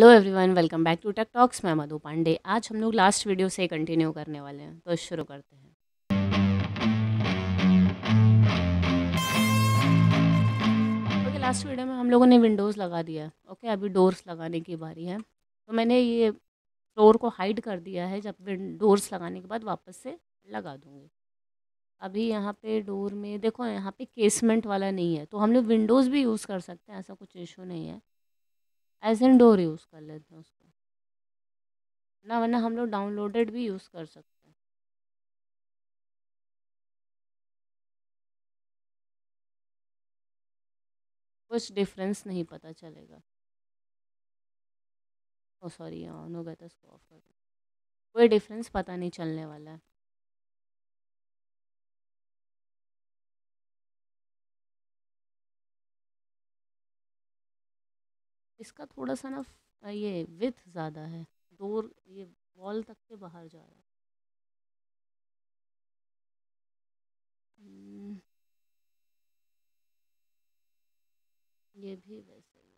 Hello everyone, welcome back to tech talks. मैं मधु पांडे। आज हम लोग लास्ट वीडियो से कंटिन्यू करने वाले हैं, तो शुरू करते हैं। ओके, लास्ट वीडियो में हम लोगों ने विंडोज़ लगा दिया है। ओके, अभी डोर्स लगाने की बारी है। तो मैंने ये फ्लोर को हाइड कर दिया है, जब डोर्स लगाने के बाद वापस से लगा दूँगी। अभी यहाँ पे डोर में देखो, यहाँ पे केसमेंट वाला नहीं है, तो हम लोग विंडोज़ भी यूज़ कर सकते हैं, ऐसा कुछ इशू नहीं है। एज एन डोर यूज़ कर लेते हैं उसको ना, वरना हम लोग डाउनलोडेड भी यूज़ कर सकते हैं। कुछ डिफरेंस नहीं पता चलेगा। ओ सॉरी, ऑन हो गया था, इसको ऑफ कर दो। कोई डिफरेंस पता नहीं चलने वाला है। इसका थोड़ा सा ना ये विड्थ ज़्यादा है, डोर ये वॉल तक के बाहर जा रहा है। ये भी वैसे ही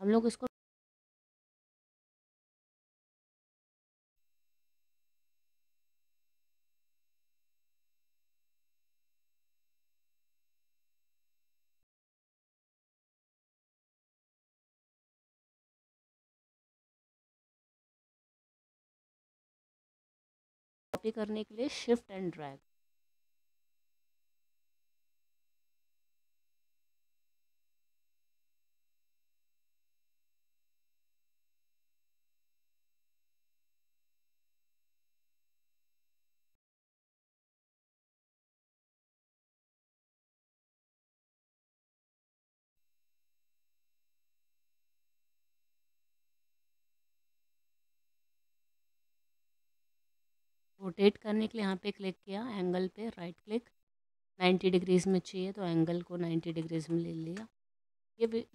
हम लोग इसको कॉपी करने के लिए शिफ्ट एंड ड्रैग। रोटेट करने के लिए यहाँ पे क्लिक किया, एंगल पे राइट क्लिक। 90 डिग्रीज़ में चाहिए तो एंगल को 90 डिग्रीज़ में ले लिया।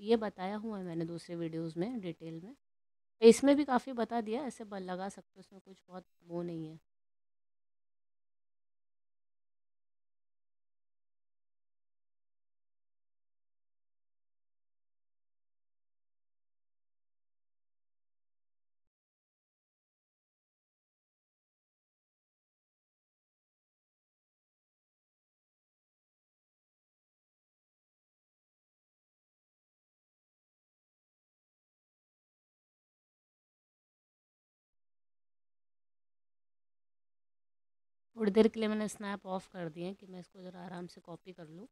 ये बताया हुआ है मैंने दूसरे वीडियोस में डिटेल में, इसमें भी काफ़ी बता दिया। ऐसे बल लगा सकते हो, उसमें कुछ बहुत वो नहीं है। थोड़ी देर के लिए मैंने स्नैप ऑफ कर दिए कि मैं इसको ज़रा आराम से कॉपी कर लूँ।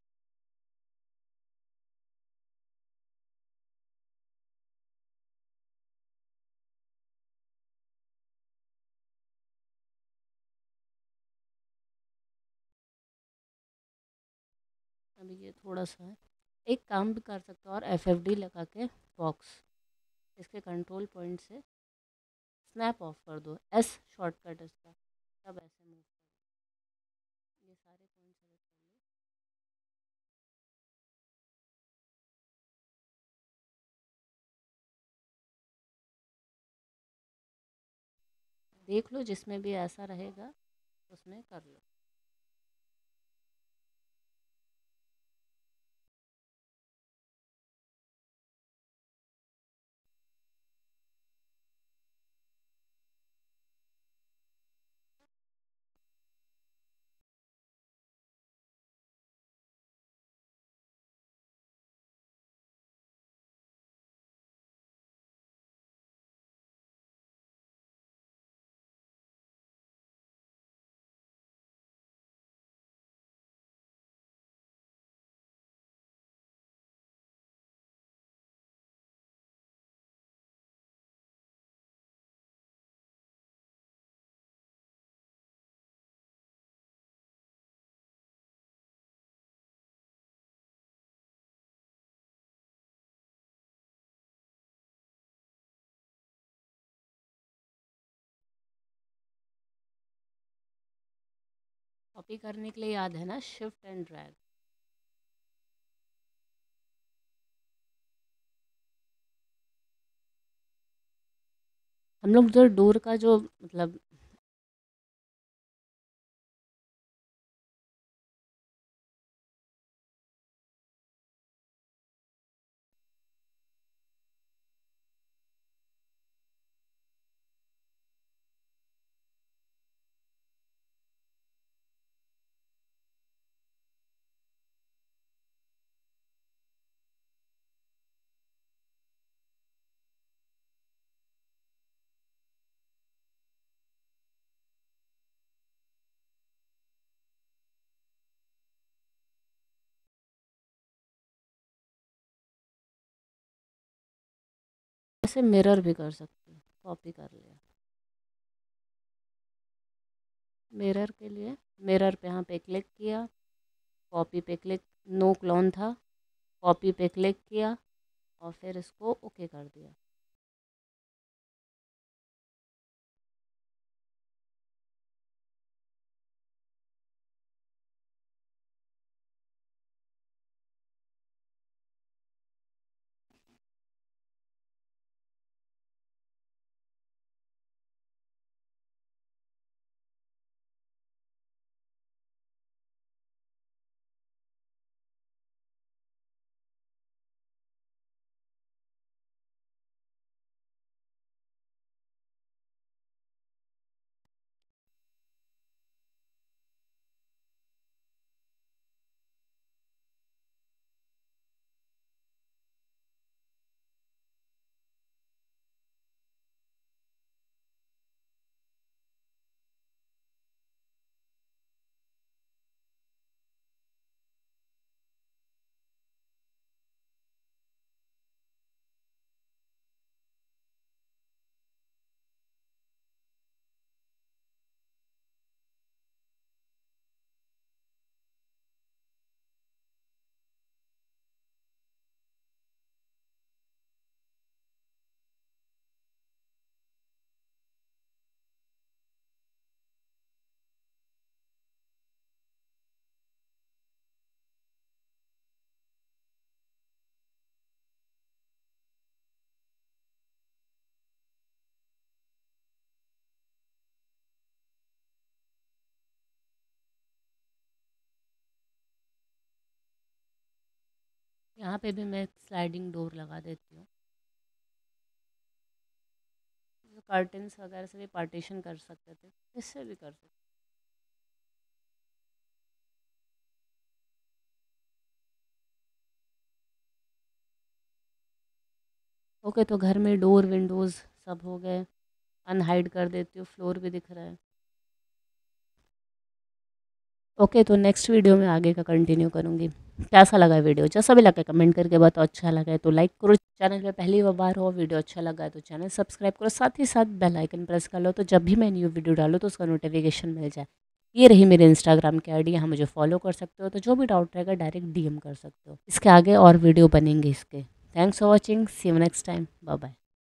अभी ये थोड़ा सा है। एक काम भी कर सकते हो, और FFD लगा के बॉक्स इसके कंट्रोल पॉइंट से स्नैप ऑफ कर दो। S शॉर्टकट इसका, तब ऐसे मूव। देख लो, जिसमें भी ऐसा रहेगा उसमें कर लो। कॉपी करने के लिए याद है ना, शिफ्ट एंड ड्रैग। हम लोग जो डोर का जो मतलब से मिरर भी कर सकते हैं, कॉपी कर लिया। मिरर के लिए मिरर पे यहाँ पे क्लिक किया, कॉपी पे क्लिक, नो क्लोन था, कॉपी पे क्लिक किया और फिर इसको ओके कर दिया। यहाँ पे भी मैं स्लाइडिंग डोर लगा देती हूँ। कर्टेंस वगैरह से भी पार्टीशन कर सकते थे, इससे भी कर सकते। ओके, तो घर में डोर विंडोज़ सब हो गए। अनहाइड कर देती हूँ, फ्लोर भी दिख रहा है। ओके, तो नेक्स्ट वीडियो में आगे का कंटिन्यू करूँगी। कैसा लगा वीडियो जैसा भी लगा कमेंट करके बताओ। अच्छा लगा है तो लाइक करो, चैनल पे पहली बार हो, वीडियो अच्छा लगा है तो चैनल सब्सक्राइब करो, साथ ही साथ बेल आइकन प्रेस कर लो तो जब भी मैं न्यू वीडियो डालूँ तो उसका नोटिफिकेशन मिल जाए। ये रही मेरे इंस्टाग्राम की आईडी, यहाँ मुझे फॉलो कर सकते हो। तो जो भी डाउट रहेगा डायरेक्ट DM कर सकते हो। इसके आगे और वीडियो बनेंगे इसके। Thanks for watching, see you next time, bye bye.